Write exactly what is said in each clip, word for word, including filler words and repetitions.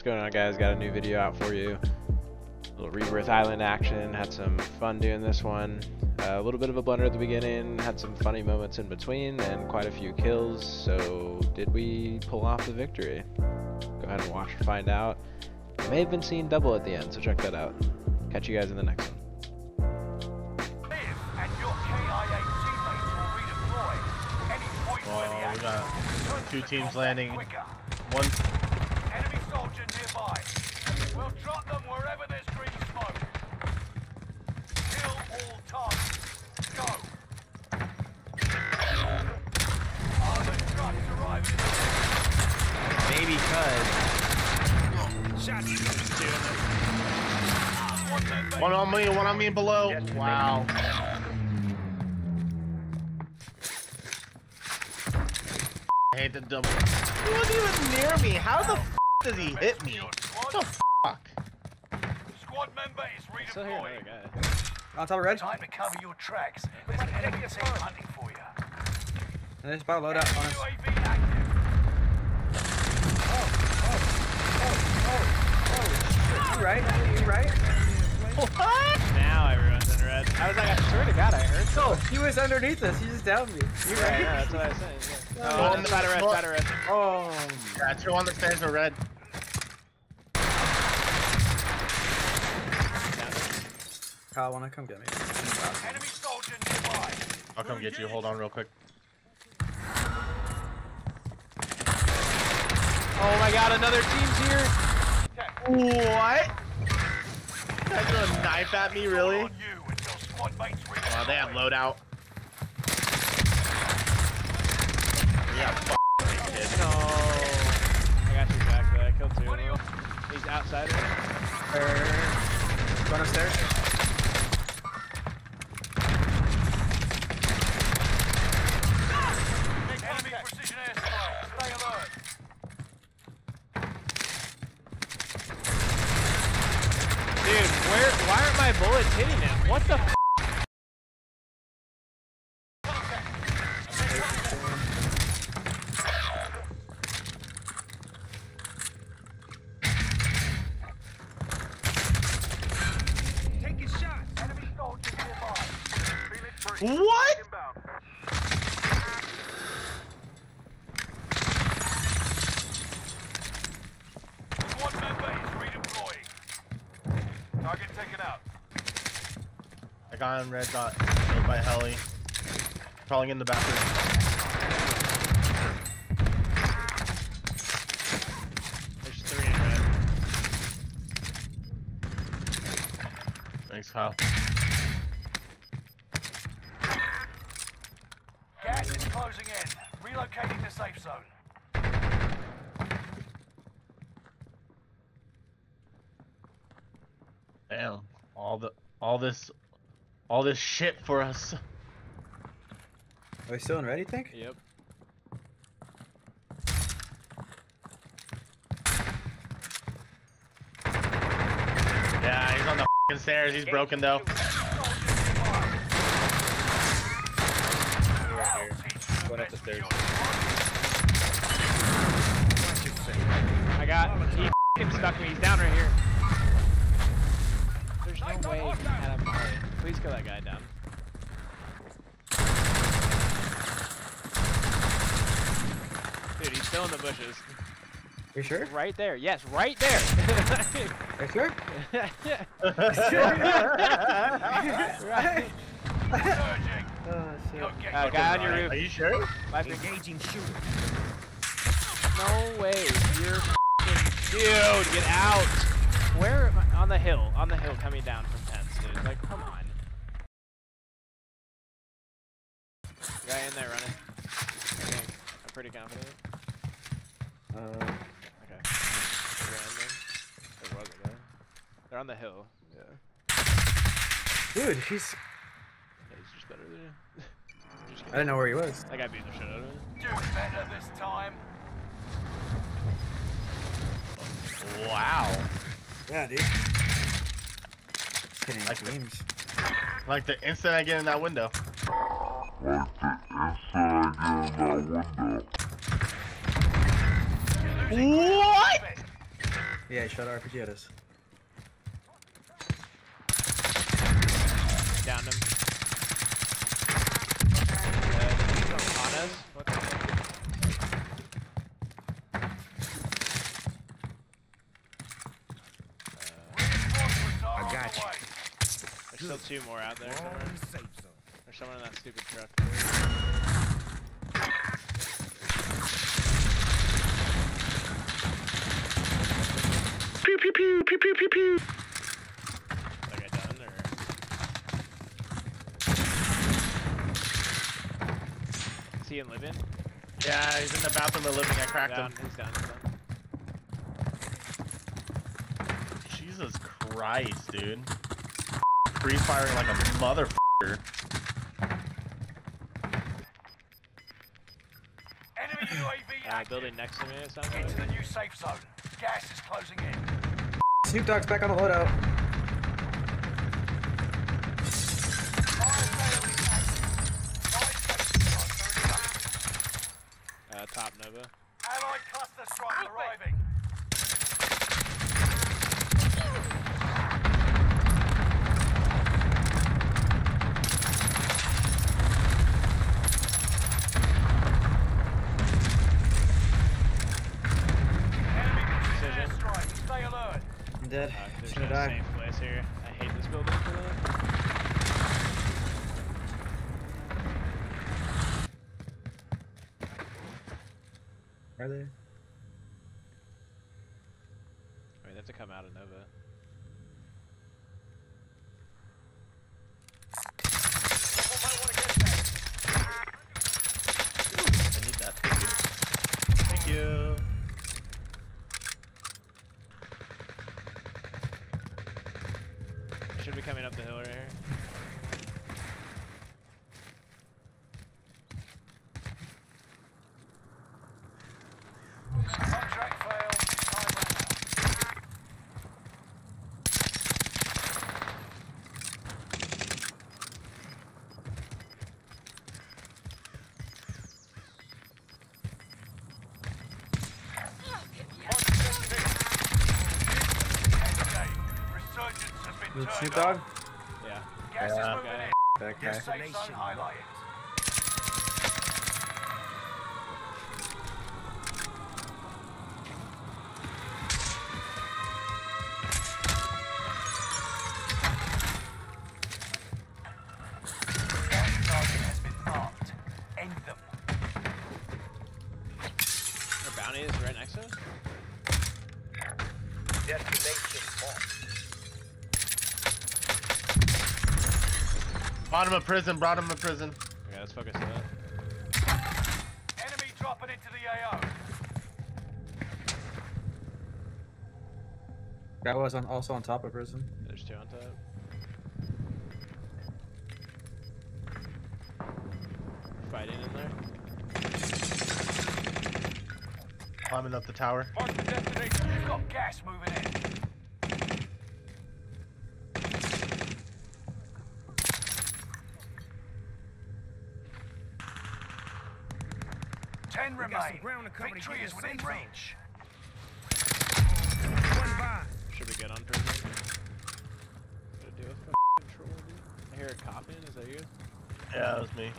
What's going on, guys? Got a new video out for you. A little Rebirth Island action. Had some fun doing this one. Uh, a little bit of a blunder at the beginning. Had some funny moments in between and quite a few kills. So did we pull off the victory? Go ahead and watch and find out. I may have been seeing double at the end, so check that out. Catch you guys in the next one. Whoa, we got two teams landing. One. Enemy soldier nearby. We'll drop them wherever there's green smoke. Kill all targets. Go. Armored trucks arriving. Baby cuz. Shots. One on me, one on me and below. Yes, wow. I hate the double. He wasn't even near me. How the f does he hit me? What the fuck? Squad member is redeployed. On top of red. Time to cover your tracks. There's an enemy team hunting for you. And there's about loadout on us. Oh, oh, oh, oh, oh. You right? You right? What? Now everyone's in red. I was like, I swear to God, I heard so. He was underneath us. He just downed me. You right? Right? Yeah, that's what I was saying. Yeah. Oh, on the side of red, side of red. Oh, yeah, two on the stairs are red. Kyle, wanna come get me? Enemy soldier nearby. I'll come get you. Hold on, real quick. Oh my God, another team's here. What? That threw a knife at me, really? Wow, they have loadout. Yeah, f***ing kid. No. I got your back, but I killed two. What are you? He's outside of it. Er, going upstairs. Enemy precision airstrike. Stay alert. Dude, where? Why aren't my bullets hitting him? What the f***? What? Squad member is redeploying. Target taken out. I got him red dot hit by heli. Crawling in the bathroom. There's three in red. Thanks, Kyle. Closing in. Relocating the safe zone. Damn. All the all this all this shit for us. Are we still in red, you think? Yep. Yeah, he's on the f***ing stairs. He's broken though. Going up the stairs. I got. He f***ing stuck me. He's down right here. There's no way he had him. Please kill that guy down. Dude, he's still in the bushes. You sure? Right there. Yes, right there. You sure? Right. Right. Surging. Oh, shit. Uh, guy on your roof. Are you sure? Life engaging shooter. No way. You're f***ing dude. Get out. Where am I? On the hill. On the hill coming down from tents, dude. Like, come on. Guy in there running. I think. I'm pretty confident. Uh, okay. There wasn't there. They're on the hill. Yeah. Dude, he's... He's just better than you. Just I didn't know where he was. That guy beat the shit out of him. Do better this time. Wow. Yeah, dude. Hitting like dreams. Like the instant I get in that window. Like the instant I get in that window. What? Yeah, he shot an R P G at us. Downed him. Uh, he's on us. What the heck? Uh, I got you. There's still two more out there somewhere. There's someone in that stupid truck. Pew pew pew pew pew. Like I done there. Is he in living? Yeah, he's in the bathroom of living. I cracked down. him. He's down. He's down. Jesus Christ, dude! Free firing like a motherfucker. Enemy U A V uh, building next to me. It sounds like. Into the new safe zone. Gas is closing in. Snoop Dogg's back on the loadout. Uh, top Nova. Allied cluster strike arriving. Dead. Uh, there's no safe place here. I hate this building for that. Are they? I mean, they have to come out of Nova. I need that. Thank you. Thank you. Should be coming up the hill right here. Contract Snoop Dogg? Yeah. Gas yeah. is okay. That guy. Has been marked. End them. Our bounty is right next to us? Destination marked. Brought him a prison, brought him a prison. Okay, let's focus on that. Enemy dropping into the A O. That was on, also on top of prison. There's two on top. We're fighting in there. Climbing up the tower. Mark the destination, you've got gas moving in. Ten remain. Victory is within range. Should we get on prison? What to do with control? I hear a cop in. Is that you? Yeah, that was me.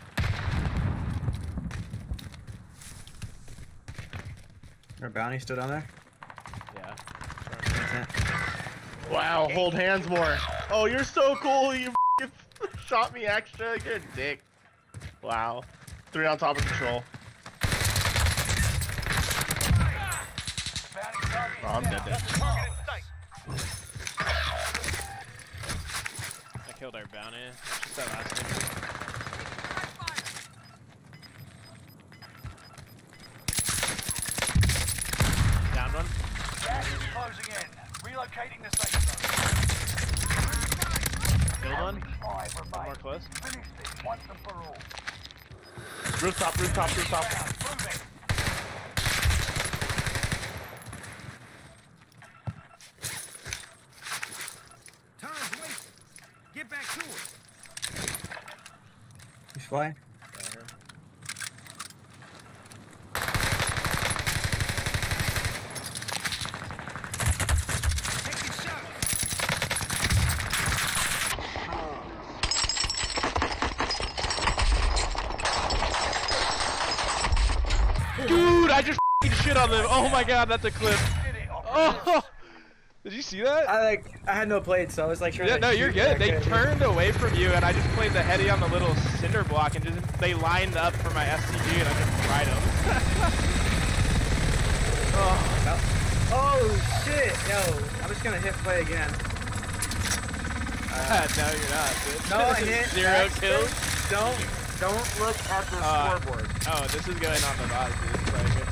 Our bounty still down there. Yeah. Wow. Hold hands more. Oh, you're so cool. You shot me extra. You're a dick. Wow. Three on top of control. Oh, I'm dead there. I killed our bounty. Just that last thing. Down one. Gas is closing in. Relocating the safe zone. Build one. One more close. Finish this once and for all. Rooftop, rooftop, rooftop. He's flying. good on them. Oh my god, that's a clip. Oh. Did you see that? I like I had no blade, so I was like trying yeah, to no, you're good. They good. Turned away from you, and I just played the heady on the little cinder block, and just they lined up for my S C G, and I just fried them. oh. oh shit, yo! I'm just gonna hit play again. Uh, no, you're not. Dude. No, I hit zero kills. Don't don't look at the uh, scoreboard. Oh, this is going on the bot, dude. It's